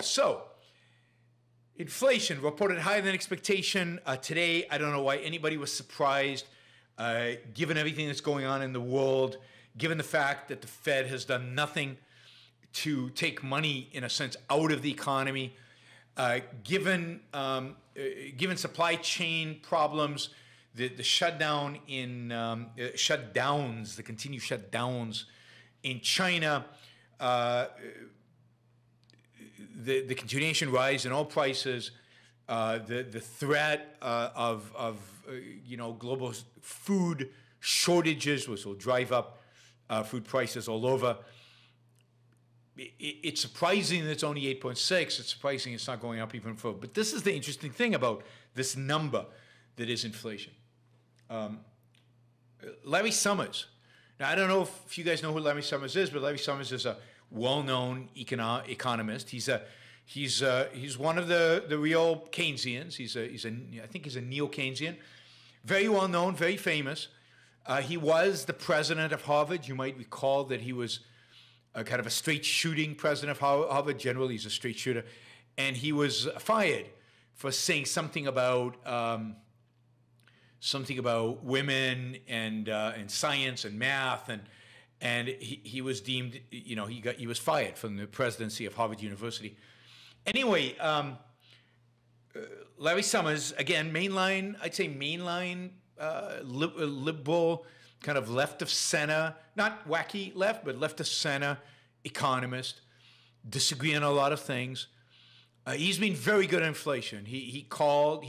So inflation reported higher than expectation today. I don't know why anybody was surprised, given everything that's going on in the world, given the fact that the Fed has done nothing to take money, in a sense, out of the economy, given supply chain problems, the continued shutdowns in China, the continuation rise in oil prices, the threat of global food shortages, which will drive up food prices all over. It's surprising that it's only 8.6. It's surprising it's not going up even further. But this is the interesting thing about this number that is inflation. Larry Summers. Now, I don't know if you guys know who Larry Summers is, but Larry Summers is a well-known economist. He's one of the real Keynesians. I think he's a neo-Keynesian, very well-known, very famous. He was the president of Harvard. You might recall that he was a kind of a straight shooting president of Harvard. Generally, he's a straight shooter, and he was fired for saying something about women and science and math, and he was deemed, he was fired from the presidency of Harvard University. Anyway, Larry Summers, again, mainline liberal, kind of left of center, not wacky left, but left of center economist, disagree on a lot of things. He's been very good at inflation. He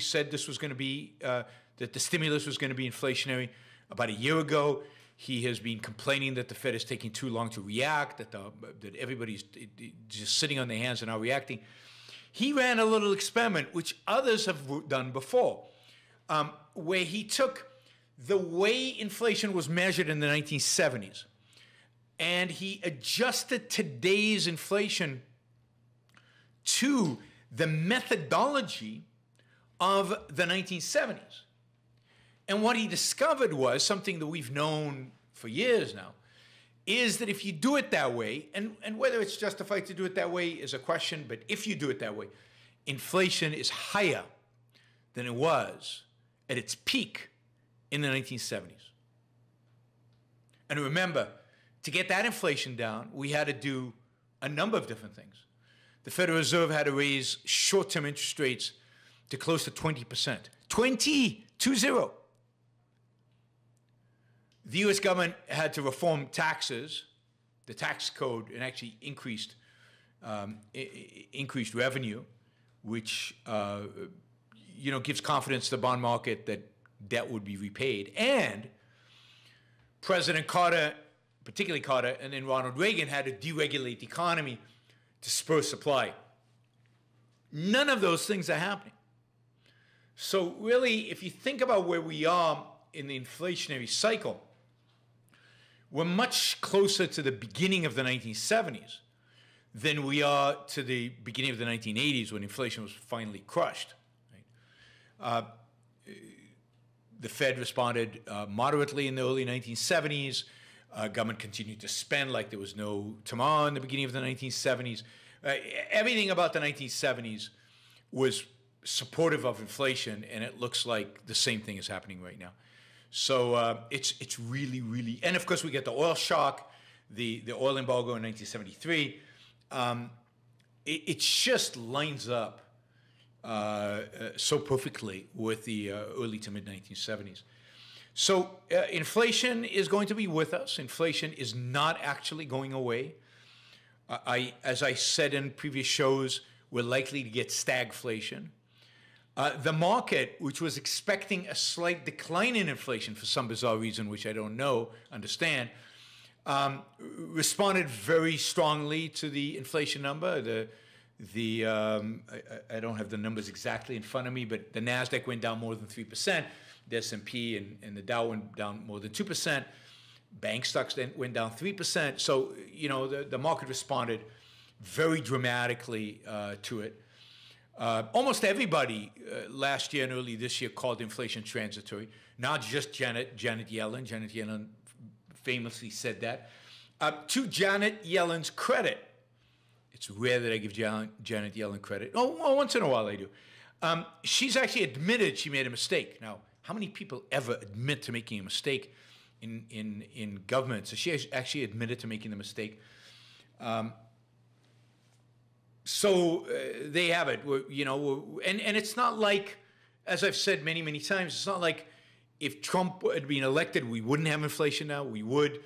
said this was going to be, that the stimulus was going to be inflationary about a year ago. He has been complaining that the Fed is taking too long to react, that everybody's just sitting on their hands and not reacting. He ran a little experiment, which others have done before, where he took the way inflation was measured in the 1970s, and he adjusted today's inflation to the methodology of the 1970s. And what he discovered was something that we've known for years now, is that if you do it that way, and whether it's justified to do it that way is a question, but if you do it that way, inflation is higher than it was at its peak in the 1970s. And remember, to get that inflation down, we had to do a number of different things. The Federal Reserve had to raise short-term interest rates to close to 20%. 20-0. The U.S. government had to reform taxes, the tax code, and actually increased revenue, which gives confidence to the bond market that debt would be repaid. And President Carter, particularly Carter, and then Ronald Reagan had to deregulate the economy to spur supply. None of those things are happening. So really, if you think about where we are in the inflationary cycle, we're much closer to the beginning of the 1970s than we are to the beginning of the 1980s when inflation was finally crushed. Right? The Fed responded moderately in the early 1970s. Government continued to spend like there was no tomorrow in the beginning of the 1970s. Everything about the 1970s was supportive of inflation, and it looks like the same thing is happening right now. So it's really, really... And, of course, we get the oil shock, the oil embargo in 1973. It just lines up so perfectly with the early to mid-1970s. So inflation is going to be with us. Inflation is not actually going away. As I said in previous shows, we're likely to get stagflation. The market, which was expecting a slight decline in inflation for some bizarre reason, which I don't understand, responded very strongly to the inflation number. I don't have the numbers exactly in front of me, but the NASDAQ went down more than 3%. The S&P and the Dow went down more than 2%. Bank stocks then went down 3%. So, the market responded very dramatically to it. Almost everybody last year and early this year called inflation transitory, not just Janet Yellen. Janet Yellen famously said that. To Janet Yellen's credit, It's rare that I give Janet Yellen credit. Oh, once in a while I do. She's actually admitted she made a mistake. Now, how many people ever admit to making a mistake in government? So she actually admitted to making the mistake. So they have it, and it's not like, as I've said many, many times, it's not like if Trump had been elected, we wouldn't have inflation now. We would.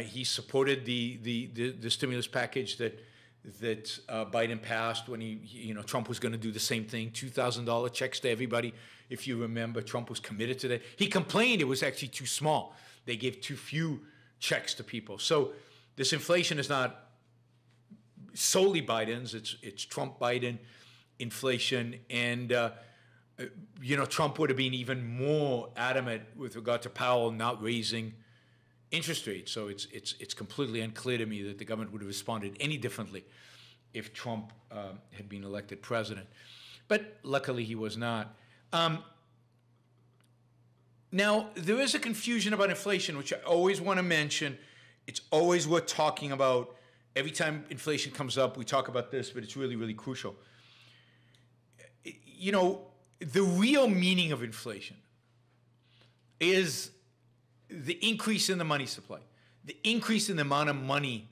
He supported the stimulus package that Biden passed when he Trump was going to do the same thing, $2,000 checks to everybody. If you remember, Trump was committed to that. He complained it was actually too small. They gave too few checks to people. So this inflation is not solely Biden's. It's Trump-Biden inflation. And, Trump would have been even more adamant with regard to Powell not raising interest rates. So it's completely unclear to me that the government would have responded any differently if Trump had been elected president. But luckily he was not. Now, there is a confusion about inflation, which I always want to mention. It's always worth talking about. Every time inflation comes up, we talk about this, but it's really, really crucial. The real meaning of inflation is the increase in the money supply, the increase in the amount of money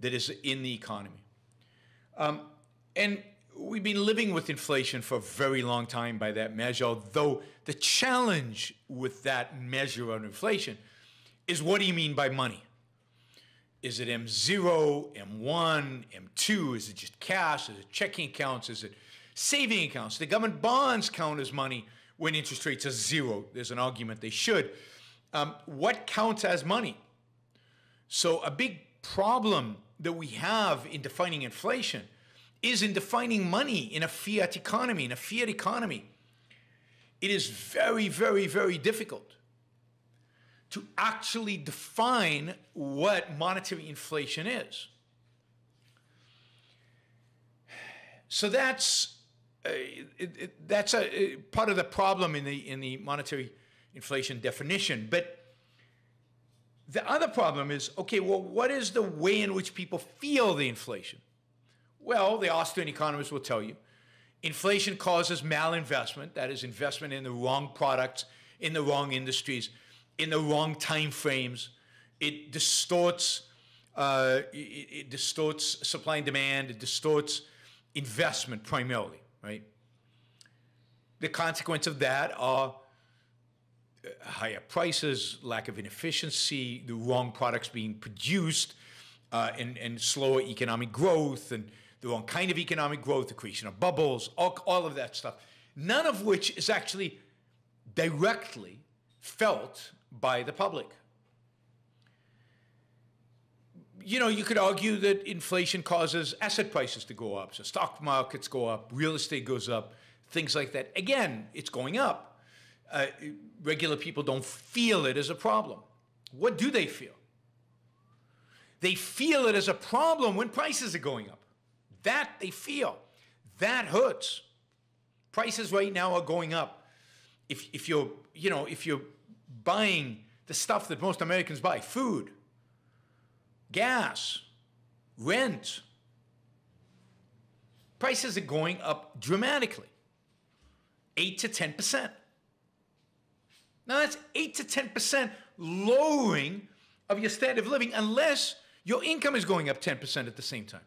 that is in the economy. And we've been living with inflation for a very long time by that measure, although the challenge with that measure on inflation is, what do you mean by money? Is it M0, M1, M2? Is it just cash? Is it checking accounts? Is it saving accounts? The government bonds count as money when interest rates are zero. There's an argument they should. What counts as money? So a big problem that we have in defining inflation is in defining money in a fiat economy. In a fiat economy, it is very, very, very difficult to actually define what monetary inflation is. So that's part of the problem in the monetary inflation definition. But the other problem is, okay, well, what is the way in which people feel the inflation? Well, the Austrian economists will tell you, inflation causes malinvestment, that is investment in the wrong products, in the wrong industries, in the wrong time frames. It distorts, it distorts supply and demand, it distorts investment primarily, right? The consequence of that are higher prices, lack of inefficiency, the wrong products being produced, and slower economic growth, and the wrong kind of economic growth, the creation of bubbles, all of that stuff. None of which is actually directly felt by the public. You could argue that inflation causes asset prices to go up. So stock markets go up, real estate goes up, things like that. Again, it's going up. Regular people don't feel it as a problem. What do they feel? They feel it as a problem when prices are going up. That they feel. That hurts. Prices right now are going up. If you're, if you're buying the stuff that most Americans buy, food, gas, rent, prices are going up dramatically, 8 to 10%. Now, that's 8 to 10% lowering of your standard of living unless your income is going up 10% at the same time.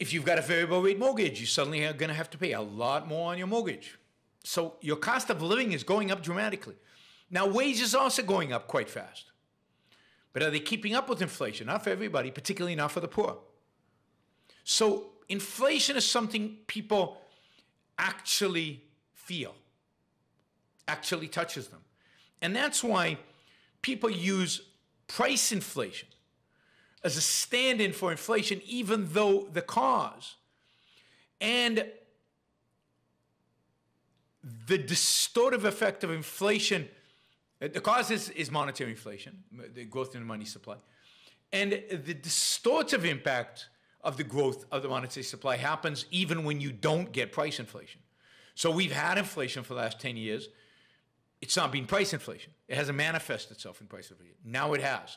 If you've got a variable rate mortgage, you suddenly are going to have to pay a lot more on your mortgage. So your cost of living is going up dramatically. Now, wages are also going up quite fast. But are they keeping up with inflation? Not for everybody, particularly not for the poor. So inflation is something people actually feel, actually touches them. And that's why people use price inflation as a stand-in for inflation, even though the cause and the distortive effect of inflation, the cause is monetary inflation, the growth in the money supply, and the distortive impact of the growth of the monetary supply happens even when you don't get price inflation. So we've had inflation for the last 10 years. It's not been price inflation. It hasn't manifested itself in price inflation. Now it has,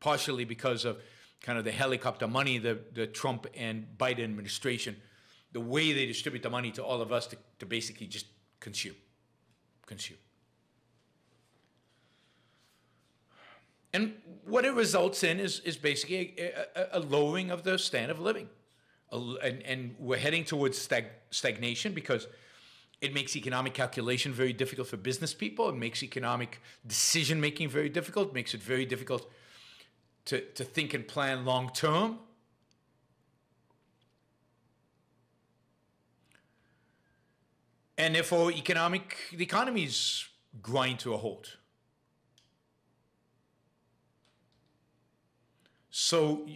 partially because of kind of the helicopter money, the Trump and Biden administration, the way they distribute the money to all of us to basically just consume. And what it results in is basically a lowering of the standard of living. And we're heading towards stagnation because it makes economic calculation very difficult for business people. It makes economic decision-making very difficult. It makes it very difficult to think and plan long-term. And therefore, the economies grind to a halt. So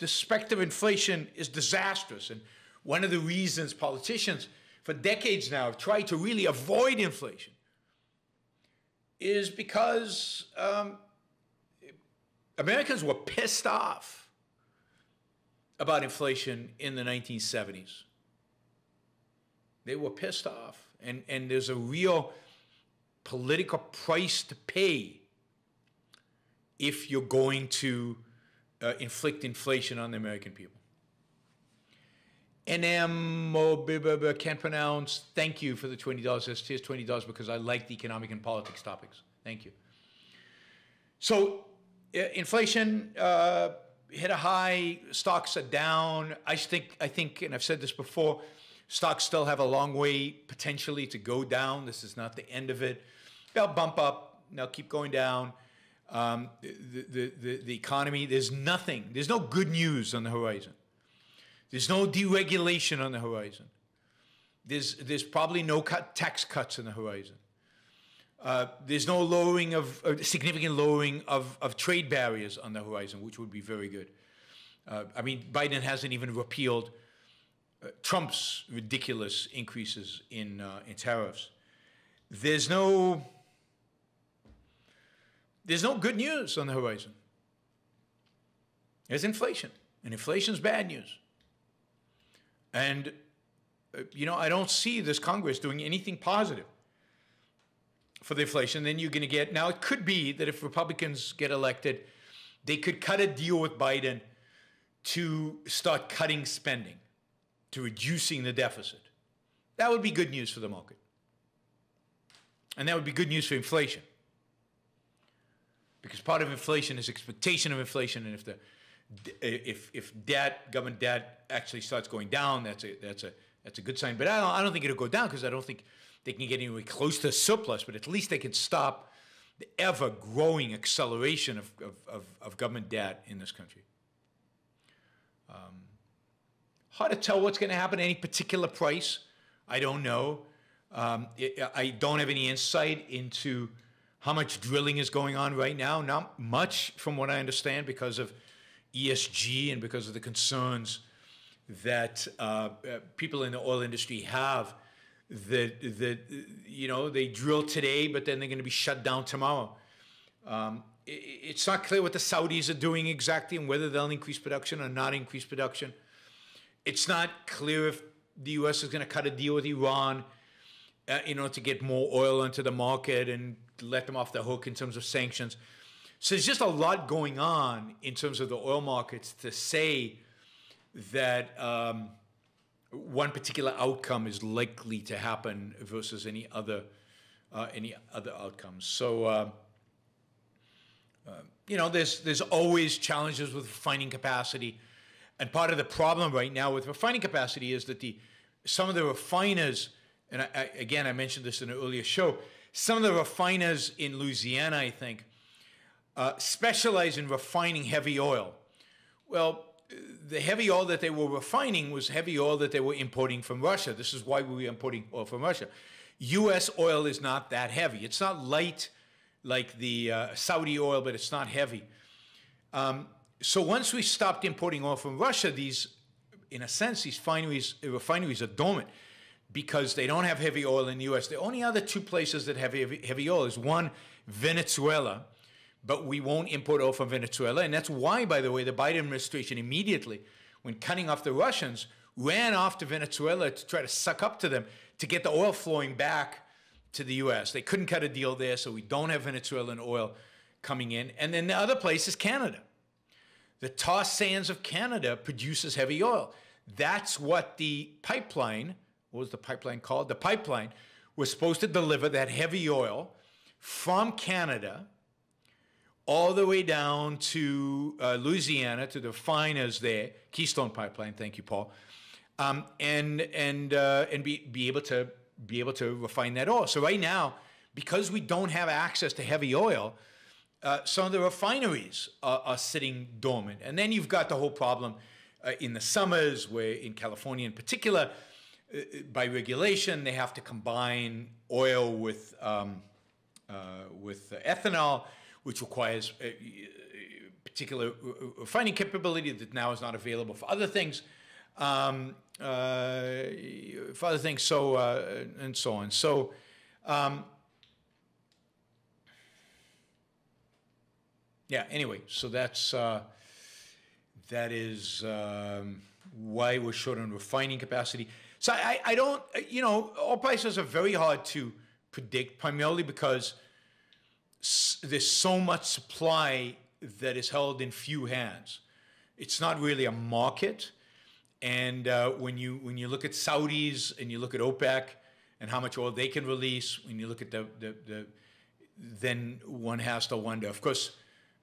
the specter of inflation is disastrous. And one of the reasons politicians for decades now have tried to really avoid inflation is because Americans were pissed off about inflation in the 1970s. They were pissed off. And there's a real political price to pay if you're going to inflict inflation on the American people. NM, can't pronounce. Thank you for the $20. Here's $20 because I like the economic and politics topics. Thank you. So inflation hit a high. Stocks are down. I think, and I've said this before, stocks still have a long way potentially to go down. This is not the end of it. They'll bump up. They'll keep going down. The economy, there's nothing. There's no good news on the horizon. There's no deregulation on the horizon. There's probably no tax cuts on the horizon. There's no lowering of, significant lowering of trade barriers on the horizon, which would be very good. I mean, Biden hasn't even repealed Trump's ridiculous increases in tariffs. There's no good news on the horizon. There's inflation, and inflation's bad news. And, you know, I don't see this Congress doing anything positive for the inflation. Then you're going to get, now it could be that if Republicans get elected, they could cut a deal with Biden to start cutting spending, to reducing the deficit. That would be good news for the market. And that would be good news for inflation. Because part of inflation is expectation of inflation, and if debt, government debt, actually starts going down, that's a good sign. But I don't think it'll go down because I don't think they can get anywhere close to a surplus. But at least they can stop the ever-growing acceleration of government debt in this country. Hard to tell what's going to happen at any particular price. I don't know. I don't have any insight into how much drilling is going on right now. Not much, from what I understand, because of ESG and because of the concerns that people in the oil industry have. That you know, they drill today, but then they're going to be shut down tomorrow. It's not clear what the Saudis are doing exactly and whether they'll increase production or not increase production. It's not clear if the U.S. is going to cut a deal with Iran in order to get more oil into the market and let them off the hook in terms of sanctions. So there's just a lot going on in terms of the oil markets to say that one particular outcome is likely to happen versus any other outcomes. So you know, there's always challenges with refining capacity, and part of the problem right now with refining capacity is that some of the refiners, and I mentioned this in an earlier show. Some of the refiners in Louisiana, I think, specialize in refining heavy oil. Well, the heavy oil that they were refining was heavy oil that they were importing from Russia. This is why we were importing oil from Russia. U.S. oil is not that heavy. It's not light like the Saudi oil, but it's not heavy. So once we stopped importing oil from Russia, these refineries are dormant, because they don't have heavy oil in the U.S. The only other two places that have heavy oil is one, Venezuela, but we won't import oil from Venezuela. And that's why, by the way, the Biden administration immediately, when cutting off the Russians, ran off to Venezuela to try to suck up to them to get the oil flowing back to the U.S. They couldn't cut a deal there, so we don't have Venezuelan oil coming in. And then the other place is Canada. The tar sands of Canada produces heavy oil. That's what the pipeline, what was the pipeline called? The pipeline was supposed to deliver that heavy oil from Canada all the way down to Louisiana to the refiners there, Keystone Pipeline. Thank you, Paul. And be able to refine that oil. So right now, because we don't have access to heavy oil, some of the refineries are sitting dormant. And then you've got the whole problem in the summers, where in California in particular, by regulation, they have to combine oil with ethanol, which requires a particular refining capability that now is not available for other things, so and so on. So. Yeah, anyway, so that's, that is why we're short on refining capacity. So I don't, you know, oil prices are very hard to predict, primarily because there's so much supply that is held in few hands. It's not really a market. And when you look at Saudis and you look at OPEC and how much oil they can release, when you look at then one has to wonder, of course.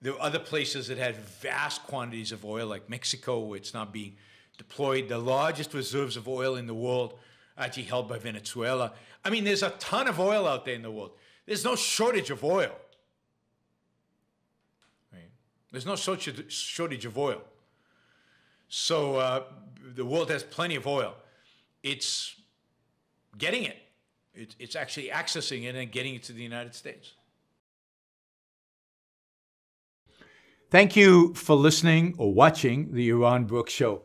There are other places that had vast quantities of oil, like Mexico, where it's not being deployed. The largest reserves of oil in the world are actually held by Venezuela. I mean, there's a ton of oil out there in the world. There's no shortage of oil. Right? There's no shortage of oil. So the world has plenty of oil. It's getting it. It's actually accessing it and getting it to the United States. Thank you for listening or watching the Yaron Brook Show.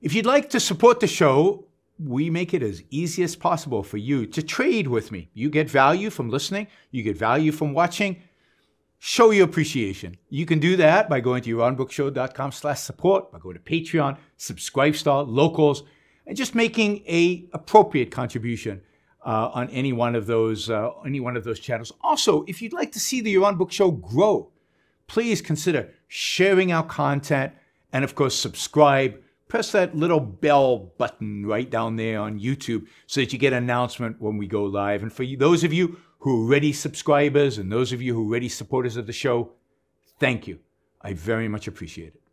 If you'd like to support the show, we make it as easy as possible for you to trade with me. You get value from listening. You get value from watching. Show your appreciation. You can do that by going to yaronbrookshow.com/support, by going to Patreon, Subscribestar, Locals, and just making an appropriate contribution on any one of those channels. Also, if you'd like to see the Yaron Brook Show grow, please consider sharing our content and, of course, subscribe. Press that little bell button right down there on YouTube so that you get an announcement when we go live. And for you, those of you who are already subscribers and those of you who are already supporters of the show, thank you. I very much appreciate it.